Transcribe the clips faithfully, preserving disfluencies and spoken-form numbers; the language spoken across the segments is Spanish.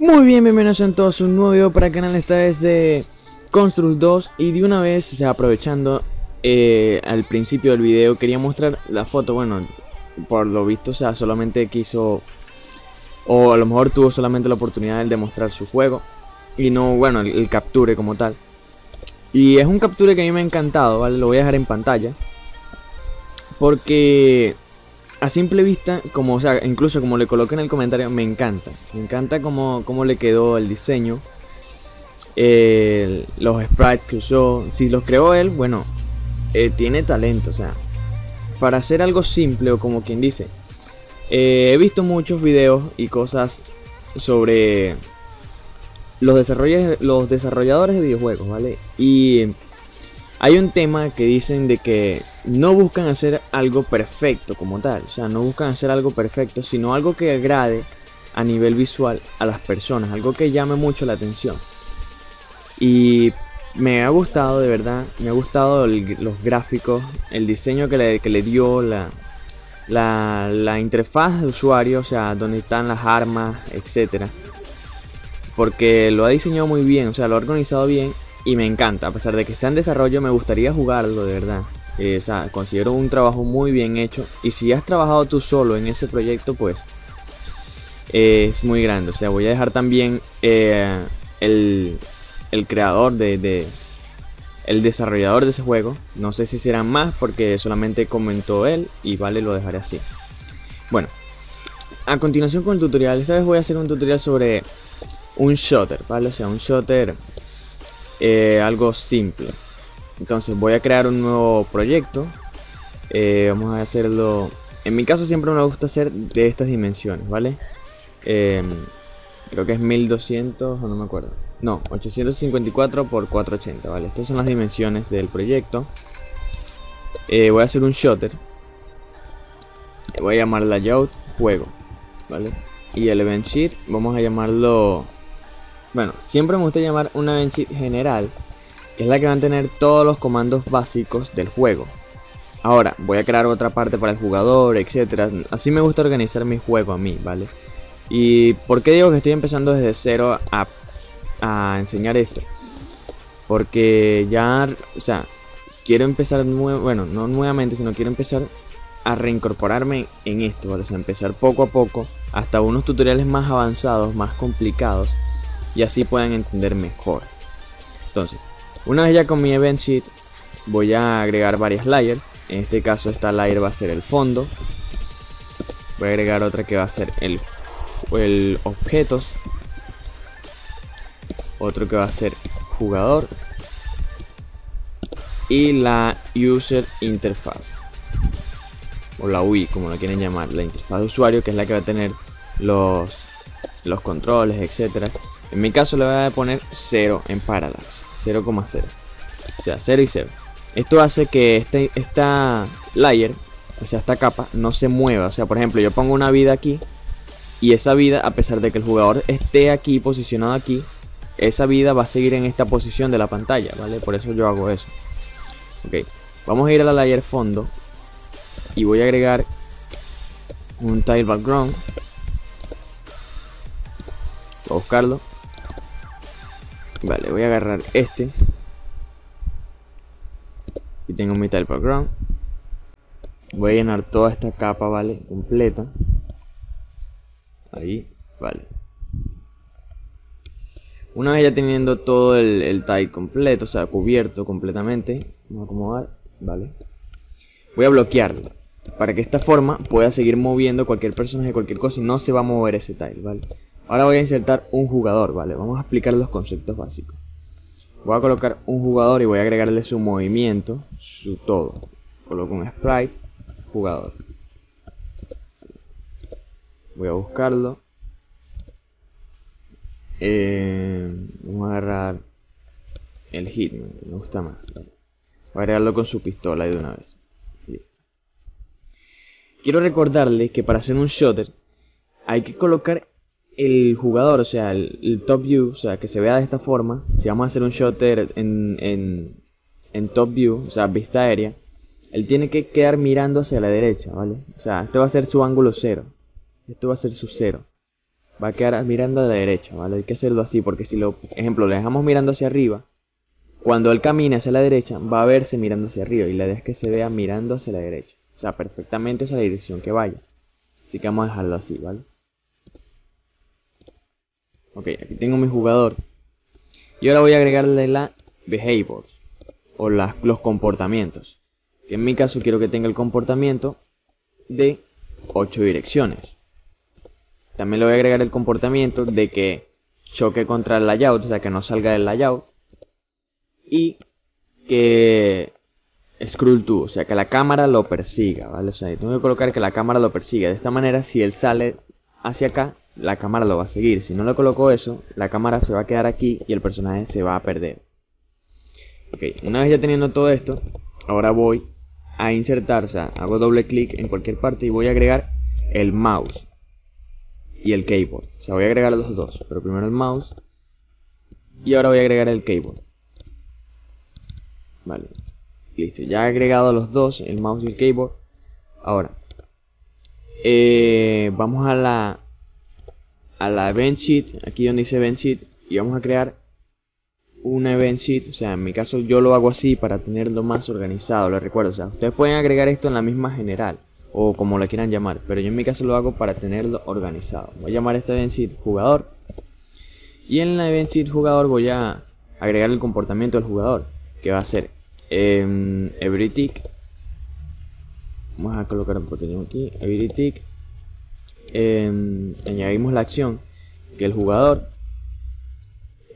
Muy bien, bienvenidos a todos a un nuevo video para el canal, esta vez de Construct dos. Y de una vez, o sea, aprovechando eh, al principio del video, quería mostrar la foto. Bueno, por lo visto, o sea, solamente quiso, o a lo mejor tuvo solamente la oportunidad de mostrar su juego y no, bueno, el, el capture como tal. Y es un capture que a mí me ha encantado, ¿vale? Lo voy a dejar en pantalla porque a simple vista, como, o sea, incluso como le coloqué en el comentario, me encanta. Me encanta cómo, cómo le quedó el diseño, eh, los sprites que usó. Si los creó él, bueno, eh, tiene talento. O sea, para hacer algo simple, o como quien dice, eh, he visto muchos videos y cosas sobre los, desarrolladores, los desarrolladores de videojuegos, ¿vale? Y hay un tema que dicen de que no buscan hacer algo perfecto como tal. O sea, no buscan hacer algo perfecto, sino algo que agrade a nivel visual a las personas. Algo que llame mucho la atención. Y me ha gustado, de verdad. Me ha gustado el, los gráficos, el diseño que le, que le dio la, la, la interfaz de usuario. O sea, donde están las armas, etcétera. Porque lo ha diseñado muy bien, o sea, lo ha organizado bien. Y me encanta, a pesar de que está en desarrollo, me gustaría jugarlo, de verdad. Eh, o sea, considero un trabajo muy bien hecho. Y si has trabajado tú solo en ese proyecto, pues eh, es muy grande. O sea, voy a dejar también eh, el, el creador de, de... el desarrollador de ese juego. No sé si serán más porque solamente comentó él. Y vale, lo dejaré así. Bueno, a continuación con el tutorial. Esta vez voy a hacer un tutorial sobre un shooter, ¿vale? O sea, un shooter... Eh, algo simple. Entonces voy a crear un nuevo proyecto. eh, Vamos a hacerlo. En mi caso siempre me gusta hacer de estas dimensiones, ¿vale? Eh, creo que es mil doscientos, o no me acuerdo. No, ochocientos cincuenta y cuatro por cuatrocientos ochenta, ¿vale? Estas son las dimensiones del proyecto. eh, Voy a hacer un shooter. Voy a llamar layout juego, ¿vale? Y el event sheet vamos a llamarlo... Bueno, siempre me gusta llamar una event sheet general, que es la que va a tener todos los comandos básicos del juego. Ahora, voy a crear otra parte para el jugador, etcétera. Así me gusta organizar mi juego a mí, ¿vale? ¿Y por qué digo que estoy empezando desde cero a, a enseñar esto? Porque ya, o sea, quiero empezar, bueno, no nuevamente, sino quiero empezar a reincorporarme en esto, ¿vale? O sea, empezar poco a poco, hasta unos tutoriales más avanzados, más complicados, y así puedan entender mejor. Entonces, una vez ya con mi event sheet, voy a agregar varias layers. En este caso esta layer va a ser el fondo. Voy a agregar otra que va a ser el, el objetos. Otro que va a ser jugador. Y la user interface, o la U I, como la quieren llamar. La interfaz de usuario, que es la que va a tener los, los controles, etcétera. En mi caso le voy a poner cero en Parallax, cero coma cero. O sea, cero y cero. Esto hace que este, esta layer, o sea, esta capa, no se mueva. O sea, por ejemplo, yo pongo una vida aquí, y esa vida, a pesar de que el jugador esté aquí, posicionado aquí, esa vida va a seguir en esta posición de la pantalla, ¿vale? Por eso yo hago eso. Ok, vamos a ir a la layer fondo, y voy a agregar un tile background. Voy a buscarlo. Vale, voy a agarrar este. Y tengo mi tile background. Voy a llenar toda esta capa, ¿vale? Completa. Ahí, vale. Una vez ya teniendo todo el, el tile completo, o sea, cubierto completamente. Vamos a acomodar, ¿vale? Voy a bloquearlo, para que de esta forma pueda seguir moviendo cualquier personaje, cualquier cosa, y no se va a mover ese tile, ¿vale? Ahora voy a insertar un jugador, ¿vale? Vamos a explicar los conceptos básicos. Voy a colocar un jugador y voy a agregarle su movimiento, su todo. Coloco un sprite, jugador. Voy a buscarlo. Eh, vamos a agarrar el Hitman, que me gusta más. Vale. Voy a agregarlo con su pistola de una vez. Listo. Quiero recordarles que para hacer un shooter hay que colocar el jugador, o sea, el, el top view, o sea, que se vea de esta forma. Si vamos a hacer un shooter en, en, en top view, o sea, vista aérea, él tiene que quedar mirando hacia la derecha, ¿vale? O sea, este va a ser su ángulo cero. Esto va a ser su cero. va a quedar mirando a la derecha, ¿vale? Hay que hacerlo así porque si lo, ejemplo, le dejamos mirando hacia arriba, cuando él camine hacia la derecha va a verse mirando hacia arriba, y la idea es que se vea mirando hacia la derecha, o sea, perfectamente hacia la dirección que vaya. Así que vamos a dejarlo así, ¿vale? Ok, aquí tengo mi jugador. Y ahora voy a agregarle la behaviors, o las, los comportamientos. Que en mi caso quiero que tenga el comportamiento de ocho direcciones. También le voy a agregar el comportamiento de que choque contra el layout, o sea, que no salga del layout. Y que scroll to, o sea, que la cámara lo persiga, ¿vale? O sea, tengo que colocar que la cámara lo persiga. De esta manera, si él sale hacia acá, la cámara lo va a seguir. Si no le coloco eso, la cámara se va a quedar aquí y el personaje se va a perder. Ok, una vez ya teniendo todo esto, ahora voy a insertar, o sea, hago doble clic en cualquier parte y voy a agregar el mouse y el keyboard. O sea, voy a agregar los dos, pero primero el mouse y ahora voy a agregar el keyboard. Vale, listo, ya he agregado los dos, el mouse y el keyboard. Ahora, eh, vamos a la, a la event sheet, aquí donde dice event sheet, y vamos a crear una event sheet. O sea, en mi caso yo lo hago así para tenerlo más organizado, les recuerdo. O sea, ustedes pueden agregar esto en la misma general, o como la quieran llamar, pero yo en mi caso lo hago para tenerlo organizado. Voy a llamar a esta event sheet jugador, y en la event sheet jugador voy a agregar el comportamiento del jugador, que va a ser eh, every tick. Vamos a colocar un botón aquí, every tick. eh, Añadimos la acción que el jugador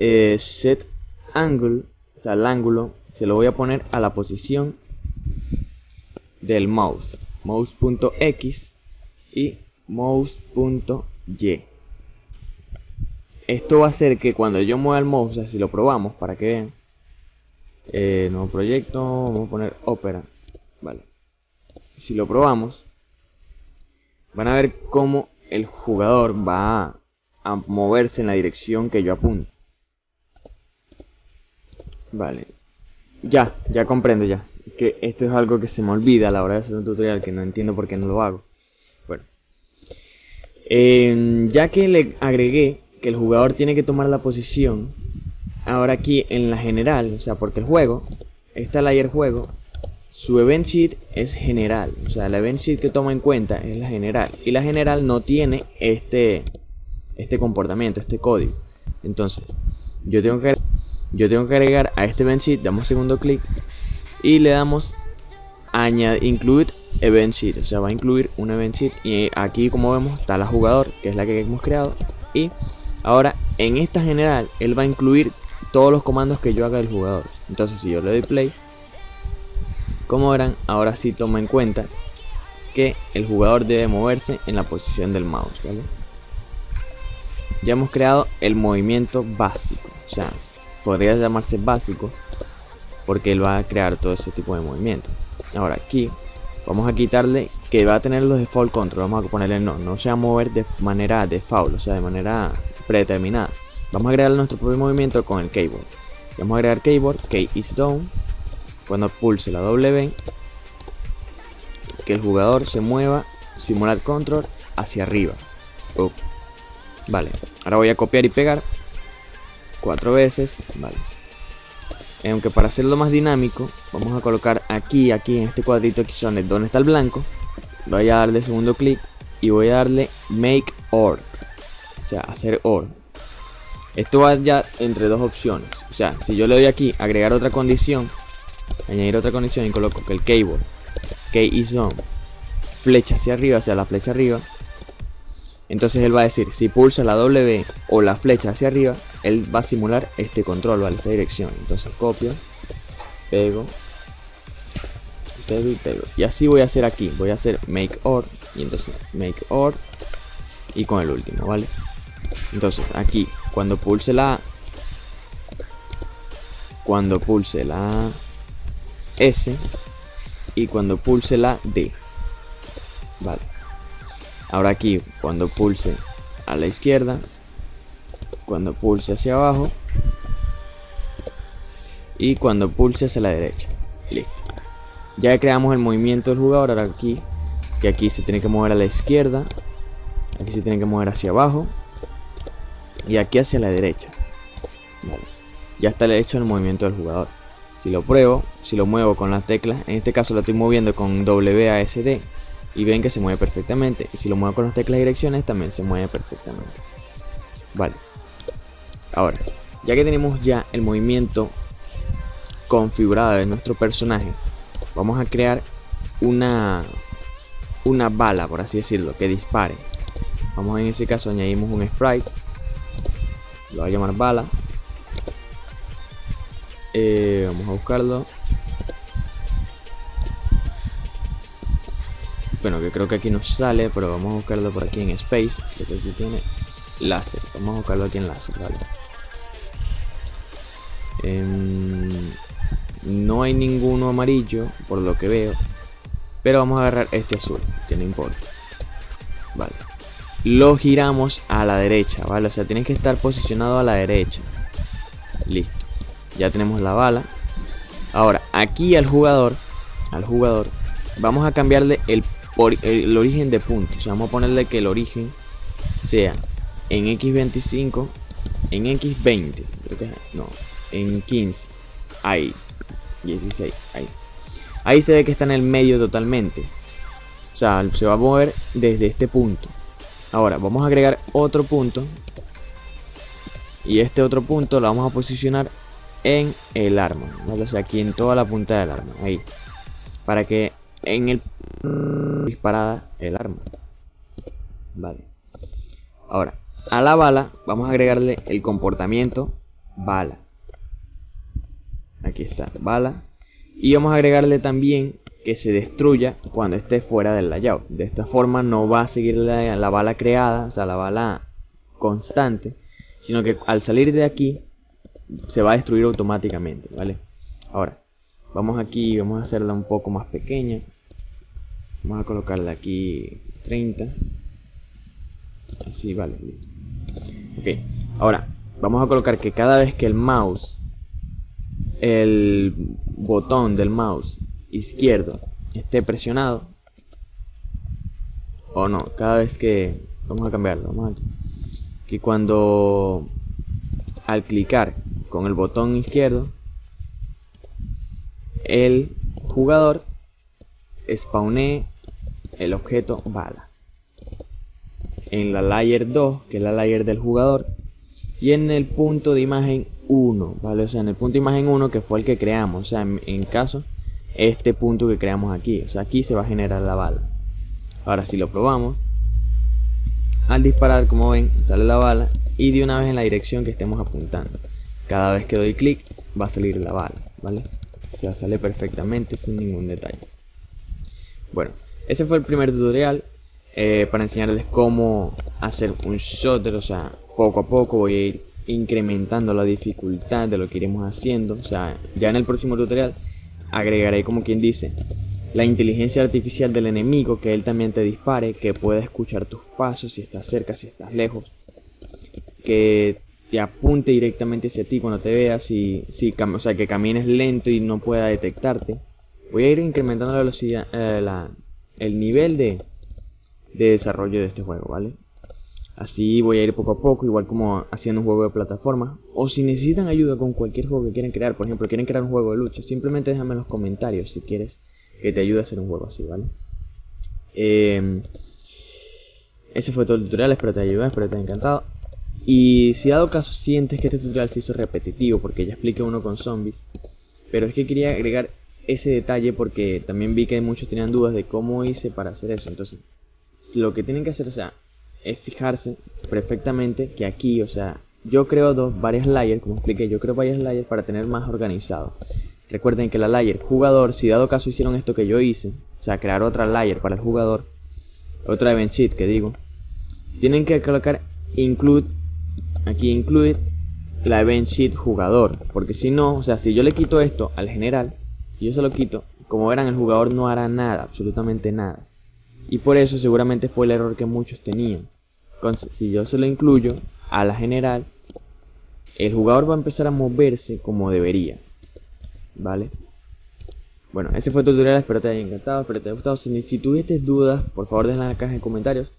eh, set angle, o sea, el ángulo se lo voy a poner a la posición del mouse, mouse.x y mouse.y. Esto va a hacer que cuando yo mueva el mouse, o sea, si lo probamos para que vean, eh, nuevo proyecto, vamos a poner Opera, vale. Si lo probamos, van a ver cómo el jugador va a, a moverse en la dirección que yo apunto. Vale, ya, ya comprendo ya. Que esto es algo que se me olvida a la hora de hacer un tutorial, que no entiendo por qué no lo hago. Bueno, eh, ya que le agregué que el jugador tiene que tomar la posición, ahora aquí en la general, o sea, porque el juego, esta layer juego, su event sheet es general. O sea, la event sheet que toma en cuenta es la general, y la general no tiene este, este comportamiento, este código. Entonces, yo tengo que... Yo tengo que agregar a este event sheet, damos segundo clic y le damos añade, include event sheet, o sea, va a incluir un event sheet, y aquí como vemos está la jugador, que es la que hemos creado, y ahora en esta general él va a incluir todos los comandos que yo haga del jugador. Entonces si yo le doy play, como verán, ahora sí toma en cuenta que el jugador debe moverse en la posición del mouse, ¿vale? Ya hemos creado el movimiento básico, o sea, podría llamarse básico porque él va a crear todo ese tipo de movimiento. Ahora aquí vamos a quitarle que va a tener los default control, vamos a ponerle no, no se va a mover de manera default, o sea, de manera predeterminada. Vamos a agregar nuestro propio movimiento con el keyboard. Vamos a agregar keyboard, key is down. Cuando pulse la W, que el jugador se mueva, simular control hacia arriba. Up. Vale, ahora voy a copiar y pegar cuatro veces, vale. Aunque para hacerlo más dinámico, vamos a colocar aquí, aquí en este cuadrito aquí son donde está el blanco. Voy a darle segundo clic y voy a darle make or, o sea, hacer or. Esto va ya entre dos opciones, o sea, si yo le doy aquí agregar otra condición, añadir otra condición, y coloco que el keyboard, key is on, flecha hacia arriba, o sea, la flecha arriba. Entonces él va a decir, si pulsa la W o la flecha hacia arriba, él va a simular este control, ¿vale? Esta dirección. Entonces copio, pego, pego y pego. Y así voy a hacer aquí. Voy a hacer make or, y entonces make or, y con el último, ¿vale? Entonces aquí, cuando pulse la Cuando pulse la S y cuando pulse la D, vale. Ahora aquí, cuando pulse a la izquierda, cuando pulse hacia abajo y cuando pulse hacia la derecha. Listo. Ya creamos el movimiento del jugador. Ahora aquí, que aquí se tiene que mover a la izquierda, aquí se tiene que mover hacia abajo y aquí hacia la derecha. Vale. Ya está hecho el movimiento del jugador. Si lo pruebo, si lo muevo con las teclas, en este caso lo estoy moviendo con W A S D y ven que se mueve perfectamente. Y si lo muevo con las teclas direcciones también se mueve perfectamente. Vale. Ahora, ya que tenemos ya el movimiento configurado de nuestro personaje, vamos a crear una, una bala, por así decirlo, que dispare. Vamos, en ese caso añadimos un sprite, lo voy a llamar bala. Eh, vamos a buscarlo. Bueno, que creo que aquí nos sale, pero vamos a buscarlo por aquí en space, que aquí tiene láser. Vamos a buscarlo aquí en láser, vale. Eh, no hay ninguno amarillo, por lo que veo, pero vamos a agarrar este azul, que no importa. Vale. Lo giramos a la derecha, vale, o sea, tienes que estar posicionado a la derecha. Listo. Ya tenemos la bala. Ahora, aquí al jugador, al jugador, vamos a cambiarle el, el origen de puntos. O sea, vamos a ponerle que el origen sea en equis veinticinco, en equis veinte, creo que no, en quince, ahí, dieciséis, ahí. Ahí se ve que está en el medio totalmente. O sea, se va a mover desde este punto. Ahora, vamos a agregar otro punto. Y este otro punto lo vamos a posicionar en el arma, ¿vale? O sea, aquí en toda la punta del arma, ahí, para que en el disparada el arma, vale. Ahora, a la bala vamos a agregarle el comportamiento bala, aquí está, bala, y vamos a agregarle también que se destruya cuando esté fuera del layout. De esta forma no va a seguir la, la bala creada, o sea, la bala constante, sino que al salir de aquí se va a destruir automáticamente, ¿vale? Ahora, vamos aquí y vamos a hacerla un poco más pequeña. Vamos a colocarla aquí treinta. Así, vale, listo. Ok, ahora, vamos a colocar que cada vez que el mouse, el botón del mouse izquierdo esté presionado, o no, cada vez que... Vamos a cambiarlo, vamos aquí. Que cuando... al clicar con el botón izquierdo, el jugador spawnee el objeto bala en la layer dos, que es la layer del jugador, y en el punto de imagen uno, ¿vale? O sea, en el punto de imagen uno, que fue el que creamos, o sea, en, en caso, este punto que creamos aquí, o sea, aquí se va a generar la bala. Ahora, si lo probamos, al disparar, como ven, sale la bala, y de una vez en la dirección que estemos apuntando. Cada vez que doy clic va a salir la bala, ¿vale? O sea, sale perfectamente sin ningún detalle. Bueno, ese fue el primer tutorial, eh, para enseñarles cómo hacer un shooter. O sea, poco a poco voy a ir incrementando la dificultad de lo que iremos haciendo. O sea, ya en el próximo tutorial agregaré, como quien dice, la inteligencia artificial del enemigo, que él también te dispare, que pueda escuchar tus pasos, si estás cerca, si estás lejos, que te apunte directamente hacia ti cuando te veas, y, si, o sea, que camines lento y no pueda detectarte. Voy a ir incrementando la velocidad, eh, la, el nivel de, de desarrollo de este juego, ¿vale? Así voy a ir poco a poco, igual como haciendo un juego de plataforma. O si necesitan ayuda con cualquier juego que quieran crear, por ejemplo, quieren crear un juego de lucha, simplemente déjame en los comentarios si quieres que te ayude a hacer un juego así, ¿vale? Eh, ese fue todo el tutorial, espero te haya ayudado, espero te haya encantado. Y si dado caso sientes que este tutorial se hizo repetitivo, porque ya expliqué uno con zombies, pero es que quería agregar ese detalle porque también vi que muchos tenían dudas de cómo hice para hacer eso. Entonces, lo que tienen que hacer, o sea, es fijarse perfectamente que aquí, o sea, yo creo dos, varias layers, como expliqué, yo creo varias layers para tener más organizado. Recuerden que la layer jugador, si dado caso hicieron esto que yo hice, o sea, crear otra layer para el jugador, otra event sheet que digo, tienen que colocar include, aquí include la event sheet jugador, porque si no, o sea, si yo le quito esto al general, si yo se lo quito, como verán, el jugador no hará nada, absolutamente nada, y por eso seguramente fue el error que muchos tenían. Entonces, si yo se lo incluyo a la general, el jugador va a empezar a moverse como debería, ¿vale? Bueno, ese fue el tutorial, espero te haya encantado, espero te haya gustado. Si, si tuviste dudas, por favor déjenla en la caja de comentarios,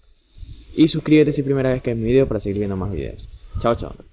y suscríbete si es primera vez que ves mi video para seguir viendo más videos. Chao, chao.